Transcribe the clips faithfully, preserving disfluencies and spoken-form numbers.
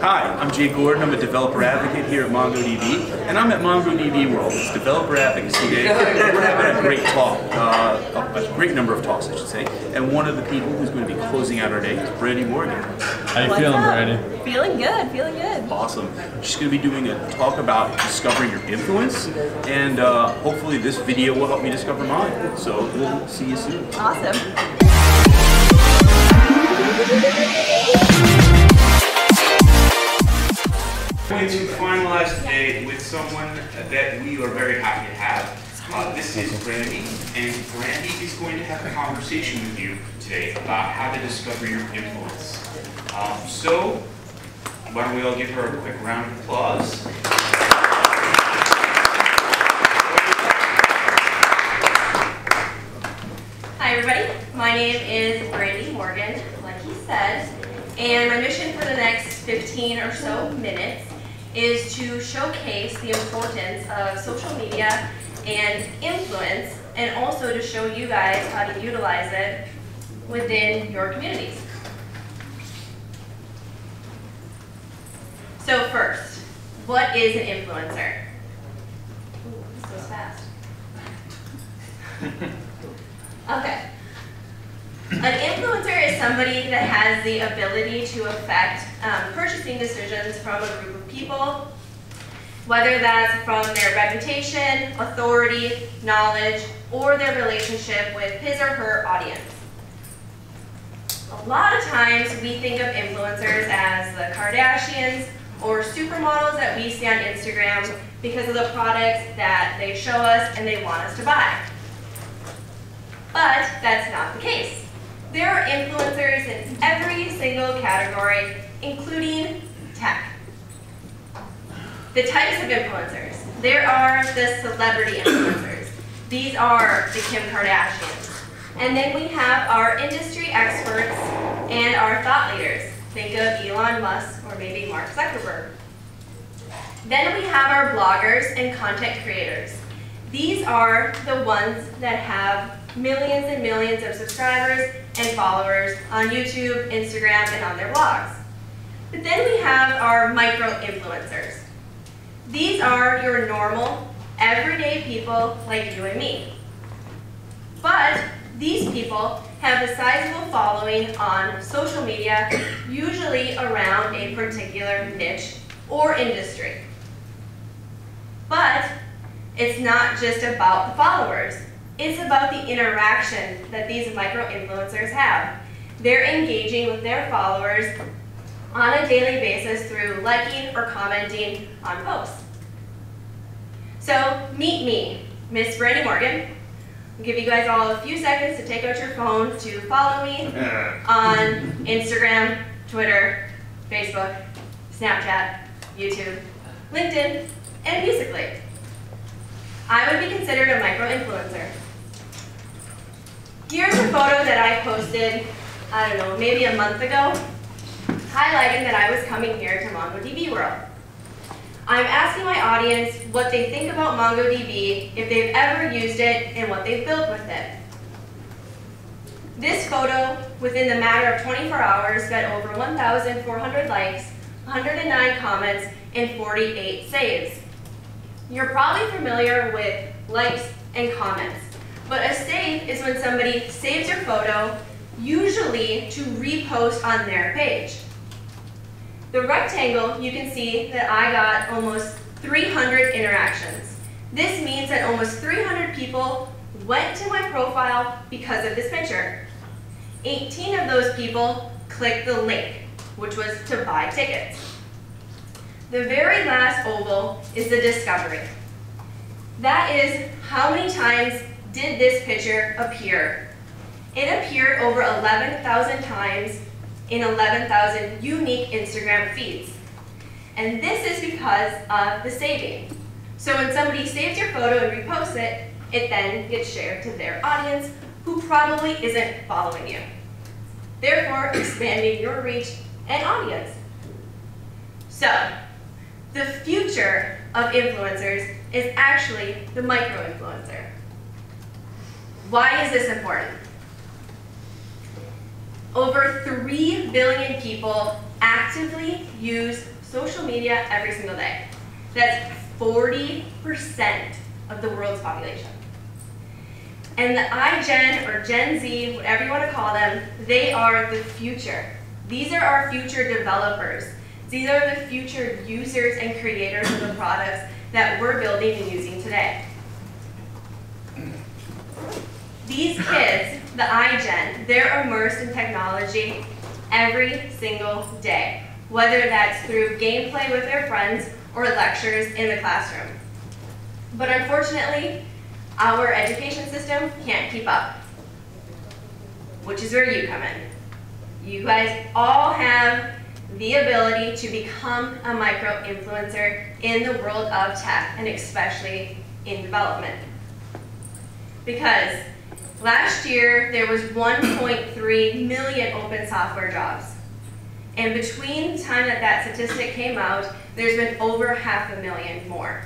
Hi, I'm Jay Gordon. I'm a developer advocate here at MongoDB, and I'm at MongoDB World. It's Developer Advocacy Day. We're having a great talk, uh, a great number of talks, I should say. And one of the people who's going to be closing out our day is Brandy Morgan. How you feeling, Brandy? Feeling good, feeling good. Awesome. She's going to be doing a talk about discovering your influence, and uh, hopefully this video will help me discover mine. So we'll see you soon. Awesome. To finalize today with someone that we are very happy to have. Uh, this is Brandy, and Brandy is going to have a conversation with you today about how to discover your influence. Um, so, why don't we all give her a quick round of applause? Hi everybody, my name is Brandy Morgan, like he said, and my mission for the next fifteen or so minutes is to showcase the importance of social media and influence, and also to show you guys how to utilize it within your communities. So first, what is an influencer? Ooh, this goes fast. Okay. An influencer is somebody that has the ability to affect um, purchasing decisions from a group of people, whether that's from their reputation, authority, knowledge, or their relationship with his or her audience. A lot of times we think of influencers as the Kardashians or supermodels that we see on Instagram because of the products that they show us and they want us to buy. But that's not the case. There are influencers in every single category, including tech. The types of influencers. There are the celebrity influencers. These are the Kim Kardashians. And then we have our industry experts and our thought leaders. Think of Elon Musk or maybe Mark Zuckerberg. Then we have our bloggers and content creators. These are the ones that have millions and millions of subscribers and followers on YouTube, Instagram, and on their blogs. But then we have our micro-influencers. These are your normal, everyday people like you and me. But these people have a sizable following on social media, usually around a particular niche or industry. But it's not just about the followers. It's about the interaction that these micro-influencers have. They're engaging with their followers on a daily basis through liking or commenting on posts. So meet me, Miss Brandy Morgan. I'll give you guys all a few seconds to take out your phone to follow me on Instagram, Twitter, Facebook, Snapchat, YouTube, LinkedIn, and Musical dot l y. I would be considered a micro-influencer. Here's a photo that I posted, I don't know, maybe a month ago, highlighting that I was coming here to MongoDB World. I'm asking my audience what they think about MongoDB, if they've ever used it, and what they've built with it. This photo, within the matter of twenty-four hours, got over one thousand four hundred likes, one hundred nine comments, and forty-eight saves. You're probably familiar with likes and comments, but a save is when somebody saves your photo, usually to repost on their page. The rectangle, you can see that I got almost three hundred interactions. This means that almost three hundred people went to my profile because of this picture. eighteen of those people clicked the link, which was to buy tickets. The very last oval is the discovery. That is how many times did this picture appear. It appeared over eleven thousand times in eleven thousand unique Instagram feeds. And this is because of the saving. So when somebody saves your photo and reposts it, it then gets shared to their audience who probably isn't following you, therefore expanding your reach and audience. So, the future of influencers is actually the micro-influencer. Why is this important? Over three billion people actively use social media every single day. That's forty percent of the world's population. And the iGen or Gen Z, whatever you want to call them, they are the future. These are our future developers. These are the future users and creators of the products that we're building and using today. These kids, the iGen, they're immersed in technology every single day, whether that's through gameplay with their friends or lectures in the classroom. But unfortunately, our education system can't keep up, which is where you come in. You guys all have the ability to become a micro-influencer in the world of tech, and especially in development. Because last year, there was one point three million open software jobs. And between the time that that statistic came out, there's been over half a million more.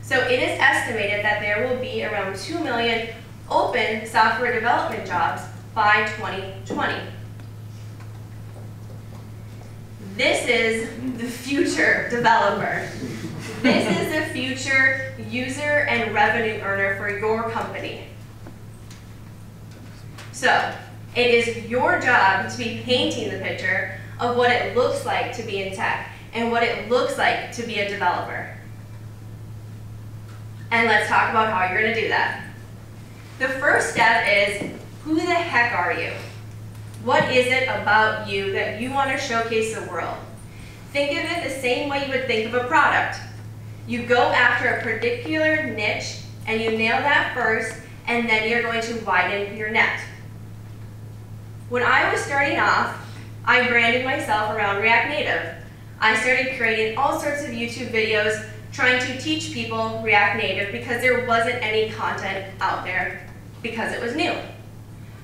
So it is estimated that there will be around two million open software development jobs by twenty twenty. This is the future developer. This is the future user and revenue earner for your company. So it is your job to be painting the picture of what it looks like to be in tech and what it looks like to be a developer. And let's talk about how you're going to do that. The first step is, who the heck are you? What is it about you that you want to showcase the world? Think of it the same way you would think of a product. You go after a particular niche and you nail that first, and then you're going to widen your net. When I was starting off, I branded myself around React Native. I started creating all sorts of YouTube videos trying to teach people React Native because there wasn't any content out there because it was new.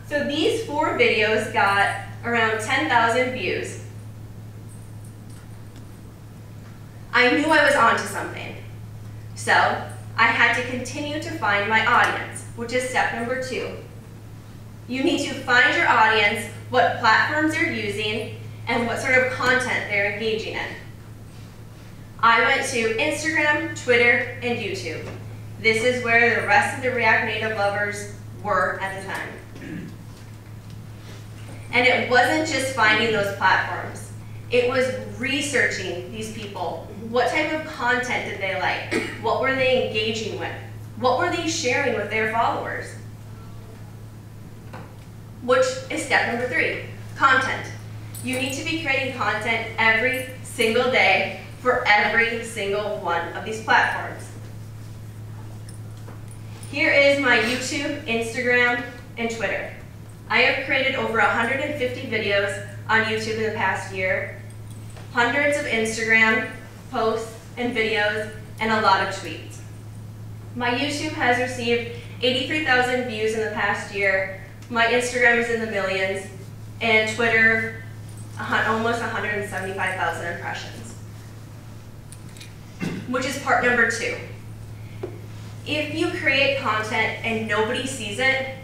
So these four videos got around ten thousand views. I knew I was onto something. So I had to continue to find my audience, which is step number two. You need to find your audience, what platforms they're using, and what sort of content they're engaging in. I went to Instagram, Twitter, and YouTube. This is where the rest of the React Native lovers were at the time. And it wasn't just finding those platforms. It was researching these people. What type of content did they like? What were they engaging with? What were they sharing with their followers? Which is step number three, content. You need to be creating content every single day for every single one of these platforms. Here is my YouTube, Instagram, and Twitter. I have created over one hundred fifty videos on YouTube in the past year, hundreds of Instagram posts and videos, and a lot of tweets. My YouTube has received eighty-three thousand views in the past year. My Instagram is in the millions, and Twitter, almost one hundred seventy-five thousand impressions, which is part number two. If you create content and nobody sees it,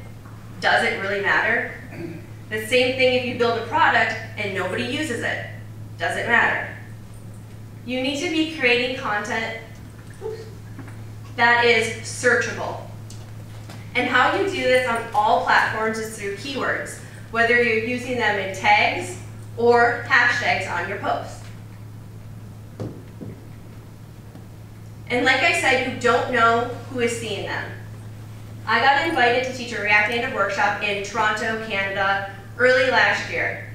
does it really matter? The same thing if you build a product and nobody uses it, does it matter? You need to be creating content that is searchable. And how you do this on all platforms is through keywords, whether you're using them in tags or hashtags on your posts. And like I said, you don't know who is seeing them. I got invited to teach a React Native workshop in Toronto, Canada, early last year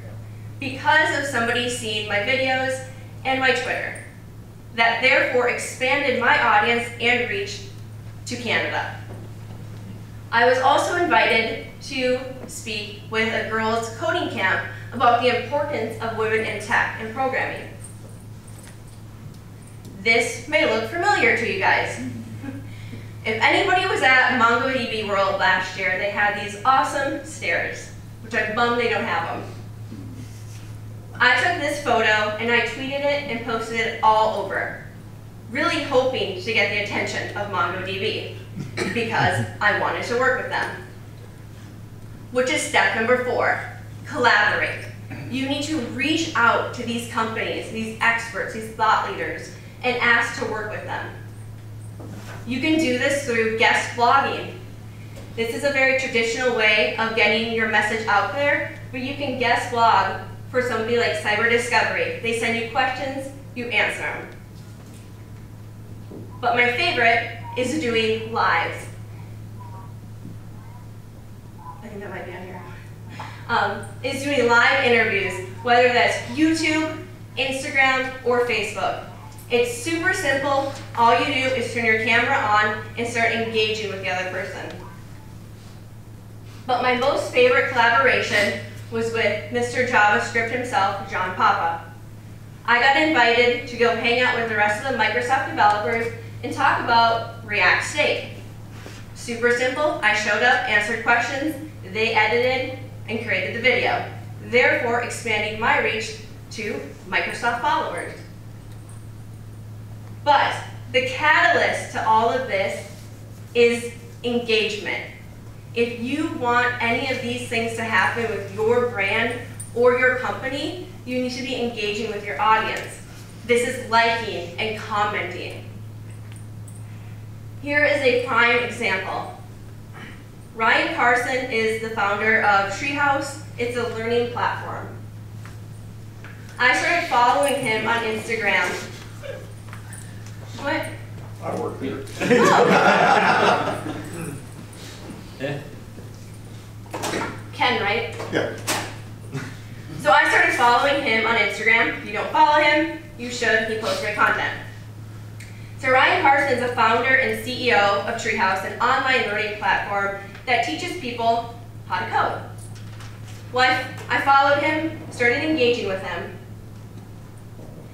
because of somebody seeing my videos and my Twitter. That therefore expanded my audience and reach to Canada. I was also invited to speak with a girls' coding camp about the importance of women in tech and programming. This may look familiar to you guys. If anybody was at MongoDB World last year, they had these awesome stairs, which I'm bummed they don't have them. I took this photo and I tweeted it and posted it all over, really hoping to get the attention of MongoDB because I wanted to work with them. Which is step number four, collaborate. You need to reach out to these companies, these experts, these thought leaders, and ask to work with them. You can do this through guest blogging. This is a very traditional way of getting your message out there, but you can guest blog for somebody like Cyber Discovery. They send you questions, you answer them. But my favorite is doing lives. I think that might be on here. Um, is doing live interviews, whether that's YouTube, Instagram, or Facebook. It's super simple. All you do is turn your camera on and start engaging with the other person. But my most favorite collaboration was with Mister JavaScript himself, John Papa. I got invited to go hang out with the rest of the Microsoft developers and talk about React State. Super simple. I showed up, answered questions, they edited, and created the video, therefore expanding my reach to Microsoft followers. But the catalyst to all of this is engagement. If you want any of these things to happen with your brand or your company, you need to be engaging with your audience. This is liking and commenting. Here is a prime example. Ryan Carson is the founder of Treehouse. It's a learning platform. I started following him on Instagram. What? I work here. Oh. Ken, right? Yeah. So I started following him on Instagram. If you don't follow him, you should. He posts great content. So Ryan Carson is the founder and C E O of Treehouse, an online learning platform that teaches people how to code. Well, I followed him, started engaging with him.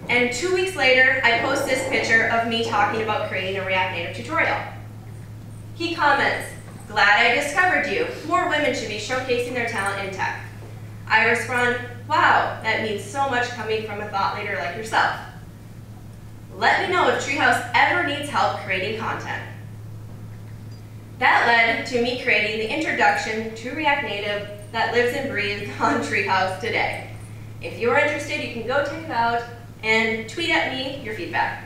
And two weeks later, I post this picture of me talking about creating a React Native tutorial. He comments, "Glad I discovered you. More women should be showcasing their talent in tech." I respond, "Wow, that means so much coming from a thought leader like yourself. Let me know if Treehouse ever needs help creating content." That led to me creating the introduction to React Native that lives and breathes on Treehouse today. If you're interested, you can go check it out and tweet at me your feedback.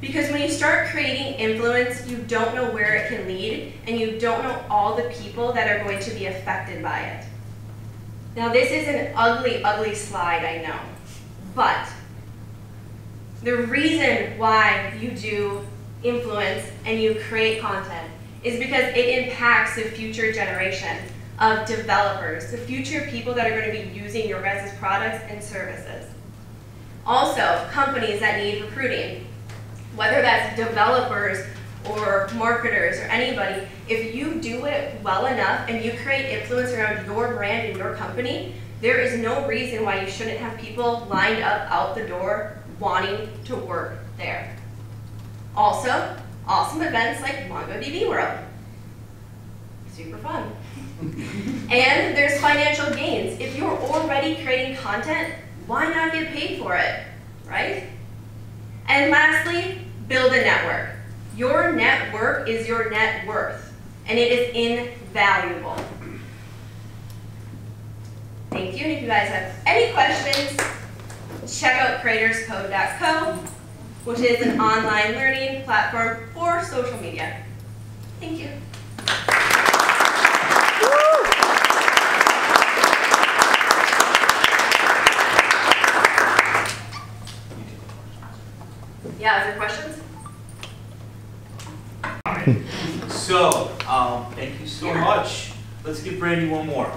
Because when you start creating influence, you don't know where it can lead, and you don't know all the people that are going to be affected by it. Now, this is an ugly, ugly slide, I know, but the reason why you do influence and you create content is because it impacts the future generation of developers, the future people that are going to be using your guys' products and services. Also, companies that need recruiting, whether that's developers or marketers or anybody, if you do it well enough and you create influence around your brand and your company, there is no reason why you shouldn't have people lined up out the door wanting to work there. Also, awesome events like MongoDB World. Super fun. And there's financial gains. If you're already creating content, why not get paid for it, right? And lastly, build a network. Your network is your net worth, and it is invaluable. Thank you, and if you guys have any questions, check out creators code dot co, which is an online learning platform for social media. Thank you. Yeah, are there questions? All right. So, um, thank you so yeah. much. Let's give Brandy one more.